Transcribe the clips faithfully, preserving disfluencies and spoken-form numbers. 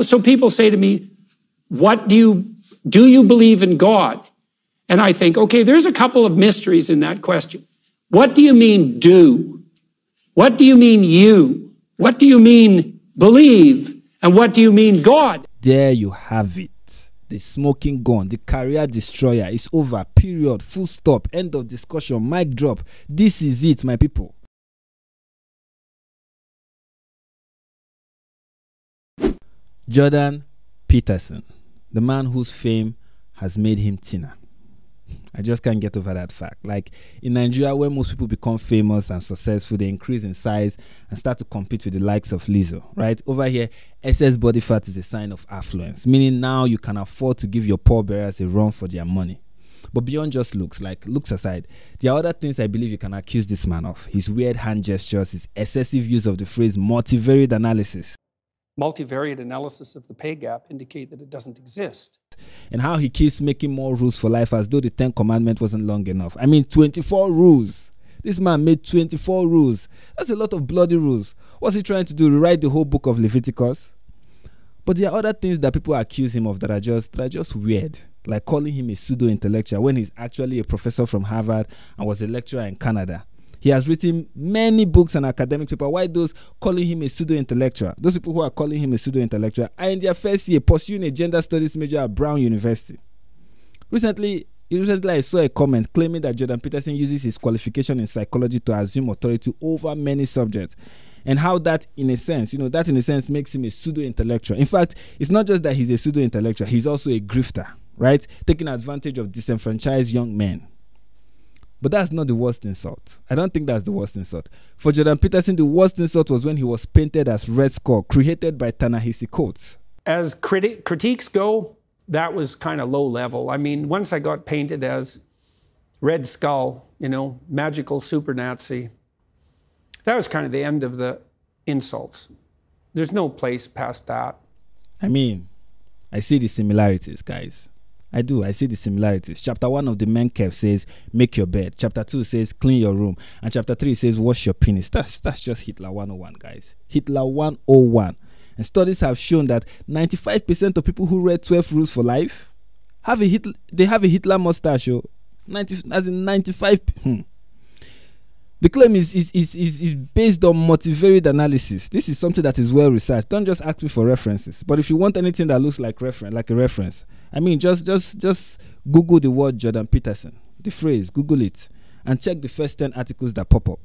know, so people say to me, what do you, do you believe in God? And I think, okay, there's a couple of mysteries in that question. What do you mean do? What do you mean you? What do you mean believe? And what do you mean God? There you have it. The smoking gun, the career destroyer is over, period, full stop, end of discussion, mic drop. This is it, my people. Jordan Peterson, the man whose fame has made him thinner. I just can't get over that fact. Like in Nigeria, where most people become famous and successful, they increase in size and start to compete with the likes of Lizzo, right? Over here, excess body fat is a sign of affluence, meaning now you can afford to give your poor bearers a run for their money. But beyond just looks, like looks aside, there are other things I believe you can accuse this man of. His weird hand gestures, his excessive use of the phrase multivariate analysis. Multivariate analysis of the pay gap indicate that it doesn't exist. And how he keeps making more rules for life as though the Ten Commandments wasn't long enough. I mean, twenty-four rules. This man made twenty-four rules. That's a lot of bloody rules. What's he trying to do? Rewrite the whole book of Leviticus? But there are other things that people accuse him of that are just, that are just weird. Like calling him a pseudo-intellectual when he's actually a professor from Harvard and was a lecturer in Canada. He has written many books and academic papers. Why those calling him a pseudo-intellectual? Those people who are calling him a pseudo-intellectual are in their first year pursuing a gender studies major at Brown University. Recently, recently I saw a comment claiming that Jordan Peterson uses his qualification in psychology to assume authority over many subjects. And how that, in a sense, you know, that in a sense makes him a pseudo-intellectual. In fact, it's not just that he's a pseudo-intellectual, he's also a grifter, right? Taking advantage of disenfranchised young men. But that's not the worst insult. I don't think that's the worst insult. For Jordan Peterson, the worst insult was when he was painted as Red Skull, created by Ta-Nehisi Coates. As criti critiques go, that was kind of low level. I mean, once I got painted as Red Skull, you know, magical super Nazi, that was kind of the end of the insults. There's no place past that. I mean, I see the similarities, guys. I do. I see the similarities. Chapter one of the Menkev says, make your bed. Chapter two says, clean your room. And chapter three says, wash your penis. That's, that's just Hitler one oh one, guys. Hitler one oh one. And studies have shown that ninety-five percent of people who read twelve Rules for Life, have a Hitler, they have a Hitler mustache. ninety, as in ninety-five. Hmm. The claim is, is, is, is, is based on multivariate analysis. This is something that is well researched. Don't just ask me for references. But if you want anything that looks like reference, like a reference, I mean, just, just, just Google the word Jordan Peterson, the phrase, Google it, and check the first ten articles that pop up.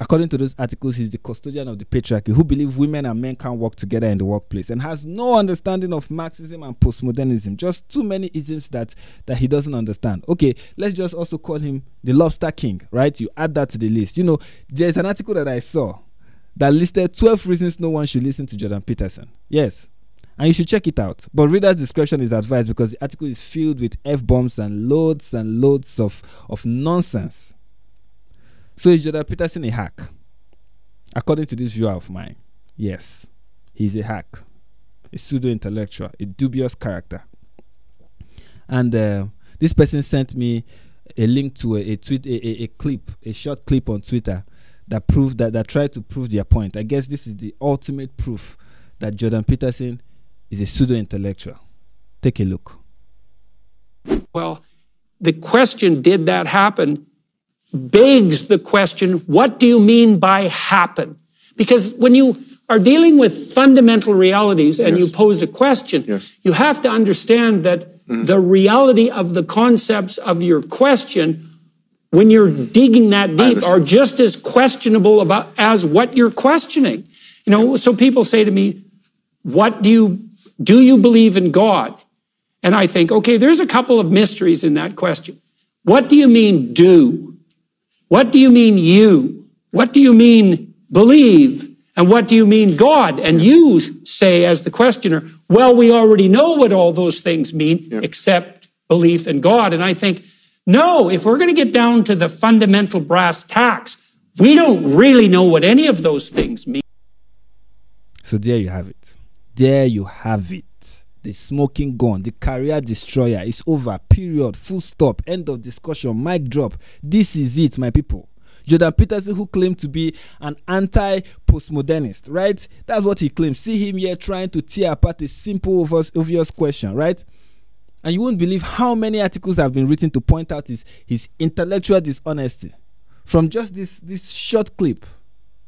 According to those articles, he's the custodian of the patriarchy who believes women and men can't work together in the workplace and has no understanding of Marxism and postmodernism. Just too many isms that, that he doesn't understand. Okay, let's just also call him the Lobster King, right? You add that to the list. You know, there's an article that I saw that listed twelve reasons no one should listen to Jordan Peterson. Yes, and you should check it out. But reader's discretion is advised because the article is filled with F-bombs and loads and loads of, of nonsense. So is Jordan Peterson a hack? According to this viewer of mine, yes, he's a hack, a pseudo-intellectual, a dubious character. And uh, this person sent me a link to a, a tweet, a, a, a clip, a short clip on Twitter that proved that that tried to prove their point. I guess this is the ultimate proof that Jordan Peterson is a pseudo-intellectual. Take a look. Well, the question, did that happen? Begs the question, what do you mean by happen? Because when you are dealing with fundamental realities and yes. you pose a question, yes. you have to understand that mm. the reality of the concepts of your question, when you're mm. digging that deep, are just as questionable about as what you're questioning. You know, so people say to me, what do you, do you believe in God? And I think, okay, there's a couple of mysteries in that question. What do you mean do? What do you mean you? What do you mean believe? And what do you mean God? And yeah. you say as the questioner, well, we already know what all those things mean yeah. except belief in God. And I think, no, if we're going to get down to the fundamental brass tacks, we don't really know what any of those things mean. So there you have it. There you have it. The smoking gun, the career destroyer is over, period, full stop, end of discussion, mic drop. This is it, my people. Jordan Peterson, who claimed to be an anti-postmodernist, right? That's what he claims. See him here trying to tear apart a simple, obvious, obvious question, right? And you won't believe how many articles have been written to point out his, his intellectual dishonesty from just this, this short clip.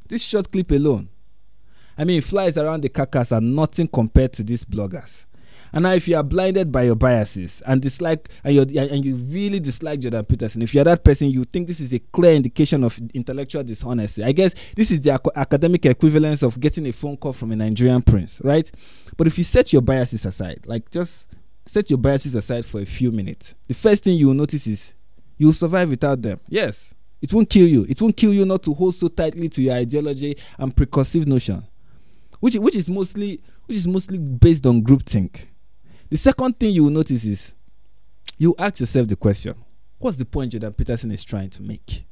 This short clip alone. I mean, flies around the carcass are nothing compared to these bloggers. And now, if you are blinded by your biases and dislike, and, you're, and you really dislike Jordan Peterson, if you're that person, you think this is a clear indication of intellectual dishonesty. I guess this is the ac academic equivalence of getting a phone call from a Nigerian prince, right? But if you set your biases aside, like just set your biases aside for a few minutes, the first thing you will notice is you'll survive without them. Yes, it won't kill you. It won't kill you not to hold so tightly to your ideology and preconceived notion, which, which, is, mostly, which is mostly based on groupthink. The second thing you will notice is you ask yourself the question, what's the point Jordan Peterson is trying to make?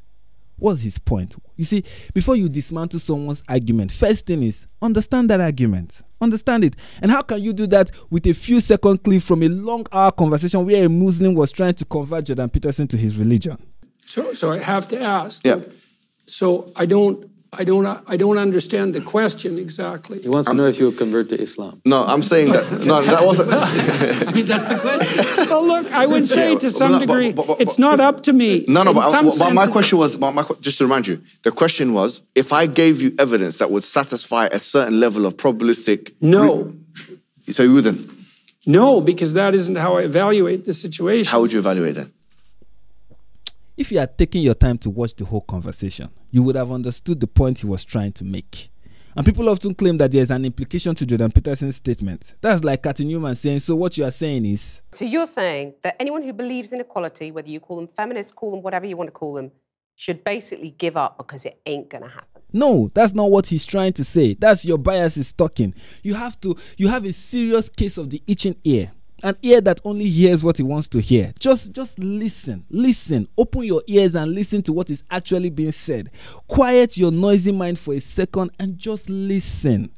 What's his point? You see, before you dismantle someone's argument, first thing is understand that argument. Understand it. And how can you do that with a few second clip from a long hour conversation where a Muslim was trying to convert Jordan Peterson to his religion? So, so I have to ask. Yeah. So I don't... I don't, I don't understand the question exactly. He wants to I'm, know if you would convert to Islam. No, I'm saying that, no, that wasn't. I mean, that's the question. Well, look, I would say yeah, to some but, degree, but, but, but, it's not up to me. No, no, but, but, but my question was, but my, just to remind you, the question was, if I gave you evidence that would satisfy a certain level of probabilistic... No. So you wouldn't? No, because that isn't how I evaluate the situation. How would you evaluate it? If you had taken your time to watch the whole conversation, you would have understood the point he was trying to make. And people often claim that there is an implication to Jordan Peterson's statement. That's like Cathy Newman saying, so what you are saying is... So you're saying that anyone who believes in equality, whether you call them feminists, call them whatever you want to call them, should basically give up because it ain't going to happen. No, that's not what he's trying to say. That's your biases talking. You have to, you have a serious case of the itching ear. An ear that only hears what he wants to hear. Just, just listen, listen. Open your ears and listen to what is actually being said. Quiet your noisy mind for a second and just listen.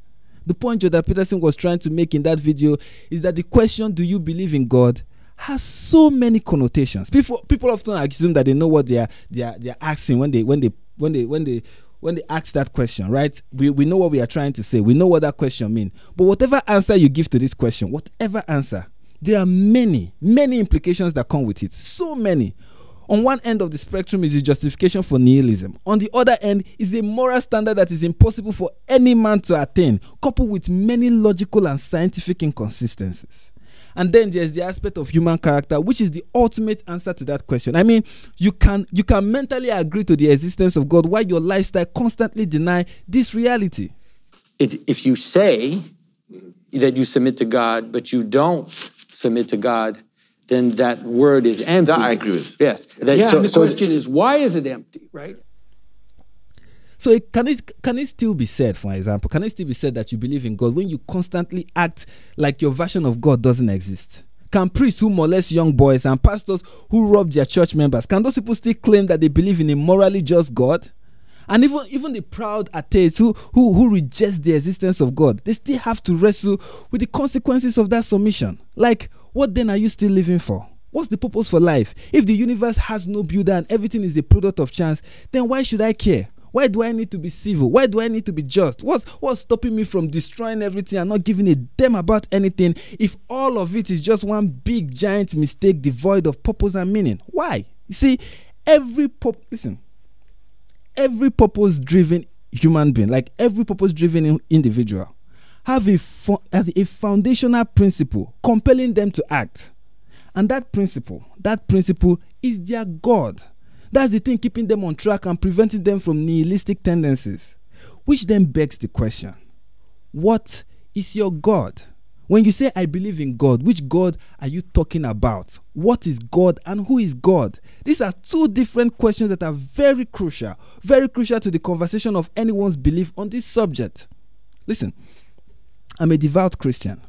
The point Jordan Peterson was trying to make in that video is that the question, do you believe in God, has so many connotations. People, people often assume that they know what they are, they are, they are asking when they, when they, when they, when they. When they ask that question, right? We, we know what we are trying to say. We know what that question means. But whatever answer you give to this question, whatever answer, there are many, many implications that come with it. So many. On one end of the spectrum is the justification for nihilism. On the other end is a moral standard that is impossible for any man to attain, coupled with many logical and scientific inconsistencies. And then there's the aspect of human character, which is the ultimate answer to that question. I mean, you can, you can mentally agree to the existence of God while your lifestyle constantly denies this reality. It, if you say that you submit to God, but you don't submit to God, then that word is empty. That I agree with. Yes. That, yeah, so, and the so question is, why is it empty, right? So it, can, it, can it still be said, for example, can it still be said that you believe in God when you constantly act like your version of God doesn't exist? Can priests who molest young boys and pastors who rob their church members, can those people still claim that they believe in a morally just God? And even, even the proud atheists who, who, who reject the existence of God, they still have to wrestle with the consequences of that submission. Like, what then are you still living for? What's the purpose for life? If the universe has no builder and everything is a product of chance, then why should I care? Why do I need to be civil? Why do I need to be just? What's, what's stopping me from destroying everything and not giving a damn about anything if all of it is just one big giant mistake devoid of purpose and meaning? Why? You see, every pop- listen. Every purpose-driven human being, like every purpose-driven individual, have a, has a foundational principle compelling them to act. And that principle, that principle is their God. That's the thing keeping them on track and preventing them from nihilistic tendencies. Which then begs the question, what is your God? When you say, I believe in God, which God are you talking about? What is God and who is God? These are two different questions that are very crucial, very crucial to the conversation of anyone's belief on this subject. Listen, I'm a devout Christian,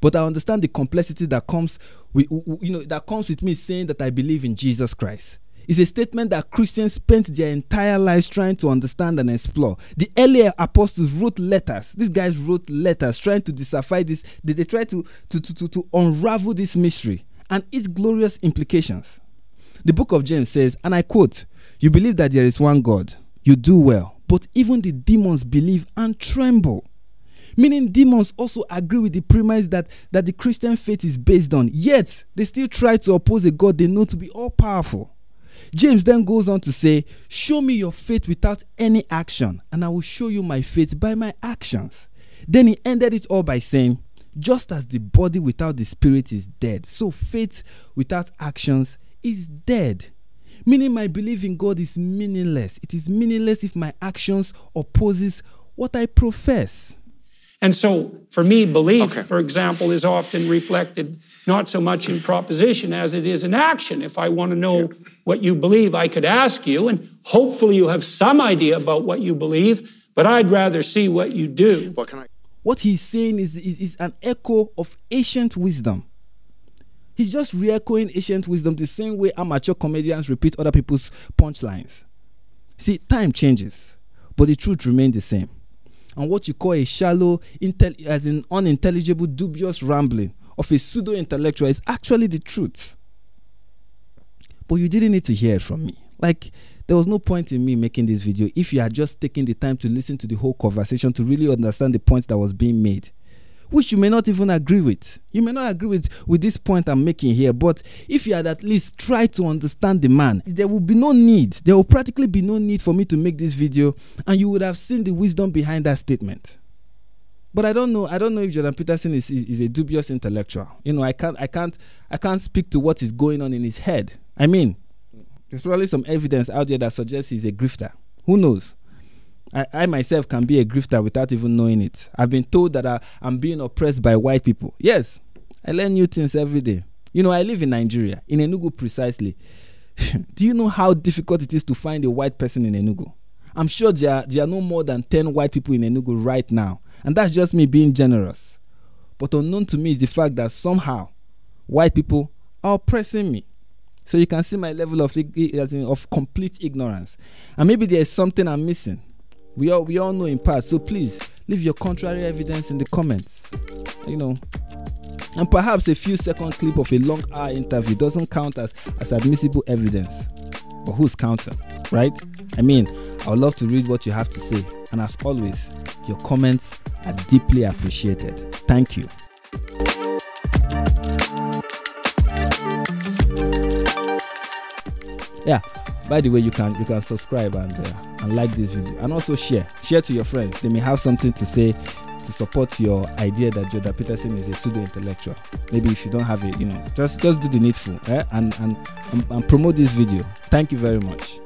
but I understand the complexity that comes with, you know, that comes with me saying that I believe in Jesus Christ. It's a statement that Christians spent their entire lives trying to understand and explore. The earlier apostles wrote letters. These guys wrote letters trying to decipher this. They, they tried to, to, to, to, to unravel this mystery and its glorious implications. The book of James says, and I quote, "You believe that there is one God, you do well, but even the demons believe and tremble." Meaning demons also agree with the premise that, that the Christian faith is based on, yet they still try to oppose a God they know to be all-powerful. James then goes on to say, "Show me your faith without any action, and I will show you my faith by my actions." Then he ended it all by saying, "Just as the body without the spirit is dead, so faith without actions is dead." Meaning my belief in God is meaningless. It is meaningless if my actions opposes what I profess. And so, for me, belief, okay. for example, is often reflected not so much in proposition as it is in action. If I want to know yeah. what you believe, I could ask you, and hopefully you have some idea about what you believe, but I'd rather see what you do. What, can I what he's saying is, is, is an echo of ancient wisdom. He's just re-echoing ancient wisdom the same way amateur comedians repeat other people's punchlines. See, time changes, but the truth remains the same. And what you call a shallow, as in unintelligible, dubious rambling of a pseudo-intellectual is actually the truth. But you didn't need to hear it from me. Like, there was no point in me making this video if you had just taken the time to listen to the whole conversation to really understand the point that was being made, which you may not even agree with. You may not agree with, with this point I'm making here, but if you had at least tried to understand the man, there would be no need, there will practically be no need for me to make this video, and you would have seen the wisdom behind that statement. But I don't know, I don't know if Jordan Peterson is, is, is a dubious intellectual. You know, I can't, I, can't, I can't speak to what is going on in his head. I mean, there's probably some evidence out there that suggests he's a grifter. Who knows? I, I myself can be a grifter without even knowing it. I've been told that I, I'm being oppressed by white people. Yes, I learn new things every day. You know, I live in Nigeria, in Enugu precisely. Do you know how difficult it is to find a white person in Enugu? I'm sure there are, there are no more than ten white people in Enugu right now. And that's just me being generous. But unknown to me is the fact that somehow white people are oppressing me. So you can see my level of, of complete ignorance. And maybe there is something I'm missing. We all, we all know in part, so please leave your contrary evidence in the comments, you know. And perhaps a few second clip of a long hour interview doesn't count as, as admissible evidence, but who's counting, right? I mean, I would love to read what you have to say, and as always, your comments are deeply appreciated. Thank you. Yeah. By the way, you can you can subscribe and uh, and like this video, and also share share to your friends. They may have something to say to support your idea that Jordan Peterson is a pseudo intellectual. Maybe if you don't have it, you know, just just do the needful, eh? and, and and and promote this video. Thank you very much.